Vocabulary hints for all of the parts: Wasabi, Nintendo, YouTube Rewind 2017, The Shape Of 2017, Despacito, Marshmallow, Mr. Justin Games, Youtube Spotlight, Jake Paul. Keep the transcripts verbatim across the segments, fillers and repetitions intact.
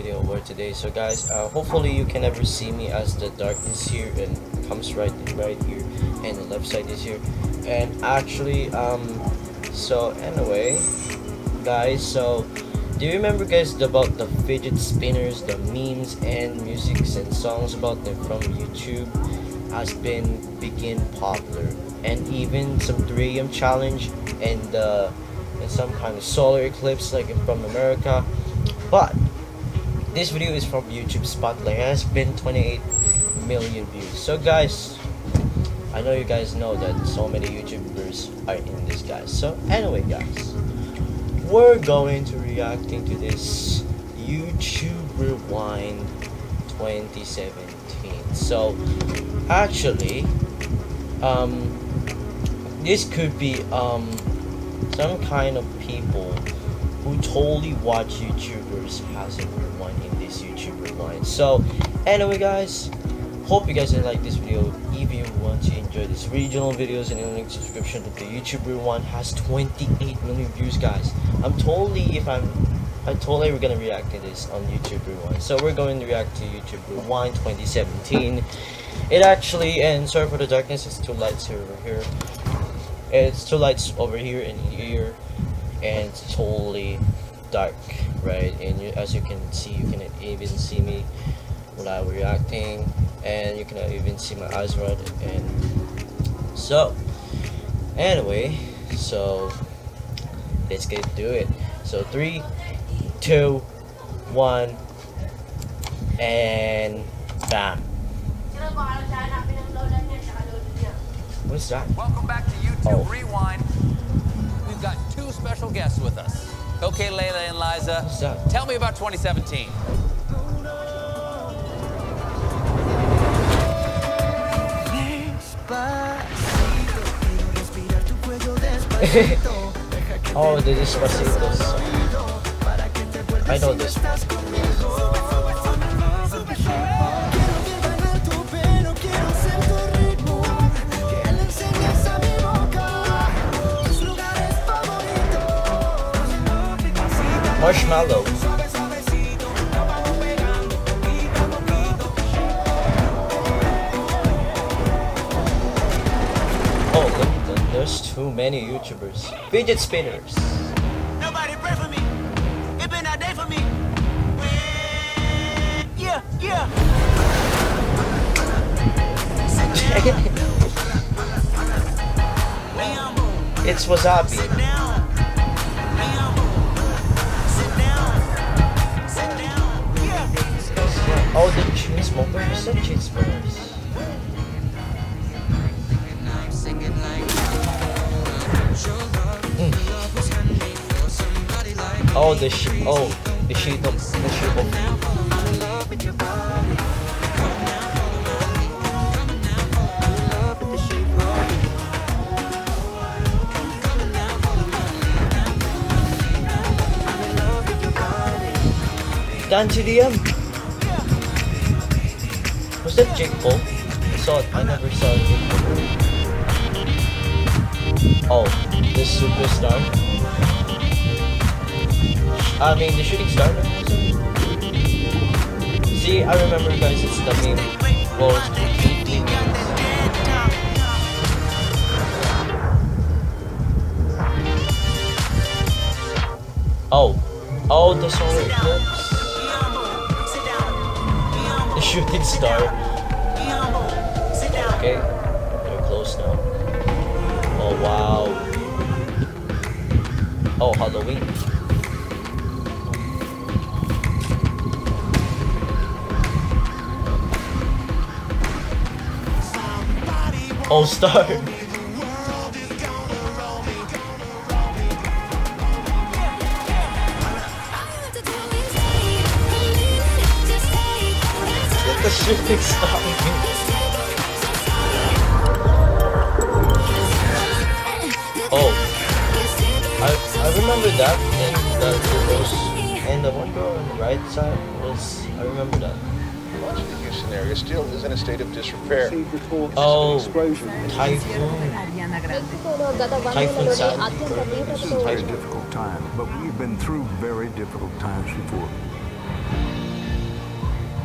Video where today, so guys, uh, hopefully you can never see me as the darkness here and comes right right here, and the left side is here. And actually, um, so anyway, guys, so do you remember, guys, about the fidget spinners, the memes and musics and songs about them from YouTube has been became popular, and even some three A M challenge and uh, and some kind of solar eclipse like from America, but. This video is from YouTube Spotlight. It has been twenty-eight million views. So guys, I know you guys know that so many YouTubers are in this, guys. So anyway, guys, we're going to reacting to this YouTube Rewind twenty seventeen. So actually, um, this could be um some kind of people who totally watch YouTubers has a rewind in this YouTube Rewind. So anyway, guys, hope you guys like this video. If you want to enjoy this regional videos and in the link subscription to the YouTube Rewind has twenty-eight million views, guys. I'm totally if I'm I totally we're gonna react to this on YouTube Rewind. So we're going to react to YouTube Rewind twenty seventeen. It actually, and sorry for the darkness, it's two lights here over here. It's two lights over here and here. And it's totally dark, right? And you, as you can see, you cannot even see me when I'm reacting, and you cannot even see my eyes, right? And so anyway, so let's get to it. So three, two, one, and bam. What's that? Welcome back to YouTube oh. Rewind. Got two special guests with us. Okay, Layla and Liza, so, tell me about twenty seventeen. Oh, the Despacito song. I know this Marshmallow. Oh, look, there's too many YouTubers. Fidget spinners. Nobody pray for me. It been a day for me. Yeah, yeah. It's Wasabi. Oh, the chain smokers, some chain smokers. Mm. Oh, the sh oh, the shape of the shape of. Down to the end. Was that Jake Paul? I saw it. I never saw it before. Oh, the superstar. I mean, the shooting star. See, I remember, guys, it's the meme. Well, it's completely memes. Oh. Oh, the solar eclipse. The shooting star. Okay, they're close now. Oh wow. Oh, Halloween. Oh, star. The shifting star. Oh, I I remember that, and the those and the one girl on the right side was I remember that. Much of the Houston area still is in a state of disrepair. Oh, typhoon. Typhoon South. This is a very difficult time, but we've been through very difficult times before.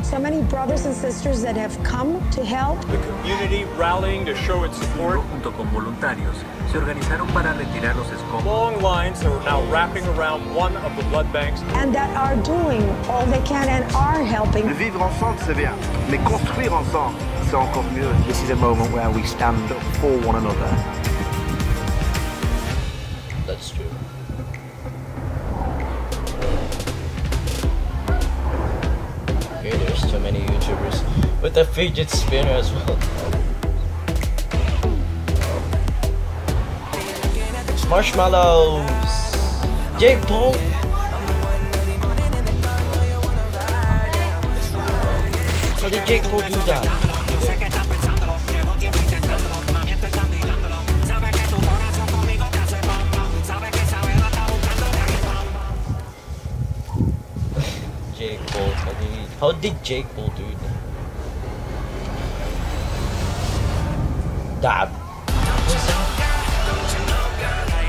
So many brothers and sisters that have come to help. The community rallying to show its support. Junto con voluntarios se organizaron para retirar los escombros. Long lines that are now wrapping around one of the blood banks. And that are doing all they can and are helping. Vivre ensemble, c'est bien, mais construire ensemble, c'est encore mieux. This is a moment where we stand up for one another. That's true. There's too many YouTubers with a fidget spinner as well. Marshmallows, Jake Paul. How did Jake Paul do that? Jake Paul. How did he How did Jake Paul do that? Dab.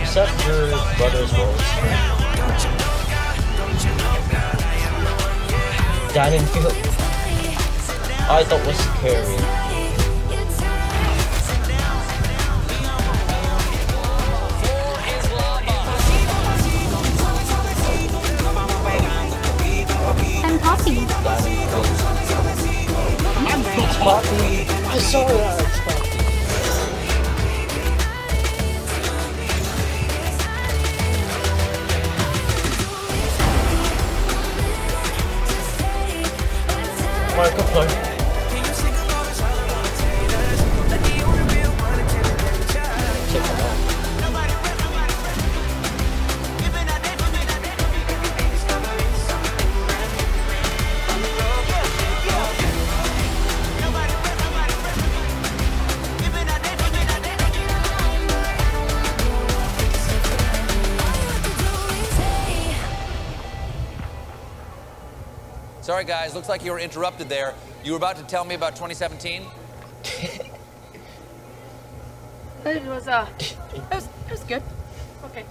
Except your brother's roles. Dad and Phil. I thought was scary. I'm happy. Poppy. I saw that. It's Poppy. Marco Clark. Check it out. Sorry guys, looks like you were interrupted there. You were about to tell me about twenty seventeen? It was, uh, it was, it was good. Okay.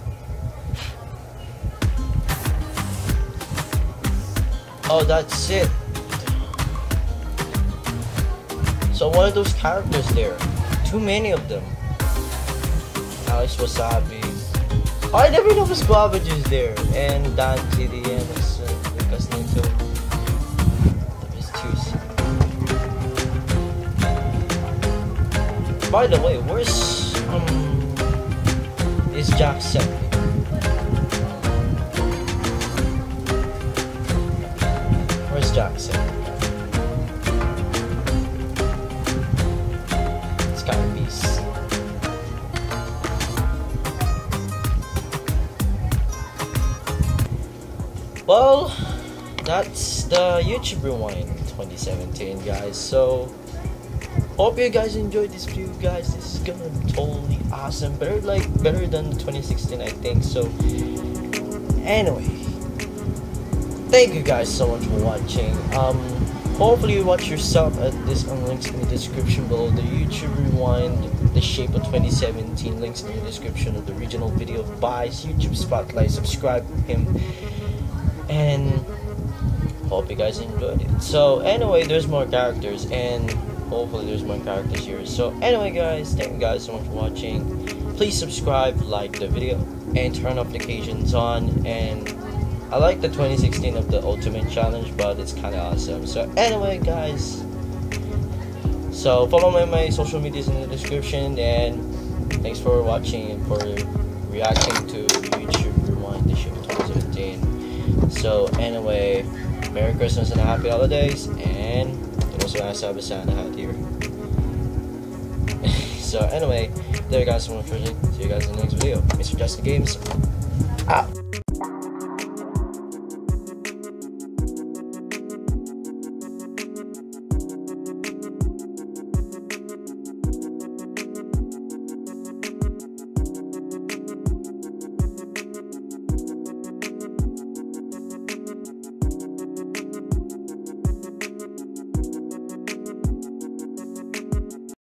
Oh, that's it. So one of those characters there. Too many of them. Alex Wasabi. Oh, I never noticed Guavage is there. And Dante the Innocent. Because Nintendo. By the way, where's um is Jackson? Where's Jackson? It's gotta be. Well, that's the YouTube Rewind twenty seventeen, guys. So. Hope you guys enjoyed this video, guys. This is gonna be totally awesome. Better like better than twenty sixteen, I think. So anyway, thank you guys so much for watching. Um hopefully you watch yourself at this on links in the description below. The YouTube Rewind, the shape of twenty seventeen, links in the description of the original video of buys, YouTube Spotlight, subscribe him, and hope you guys enjoyed it. So anyway, there's more characters and hopefully there's more characters here. So anyway guys, thank you guys so much for watching. Please subscribe, like the video, and turn notifications on. And I like the twenty sixteen of the ultimate challenge, but it's kind of awesome. So anyway guys, so follow my, my social medias in the description. And thanks for watching and for reacting to YouTube Rewind the Shape of twenty seventeen. So anyway, Merry Christmas and Happy Holidays. And so I saw beside out here. So anyway, there you guys so much for watching. See you guys in the next video. Mister Justin Games. Out.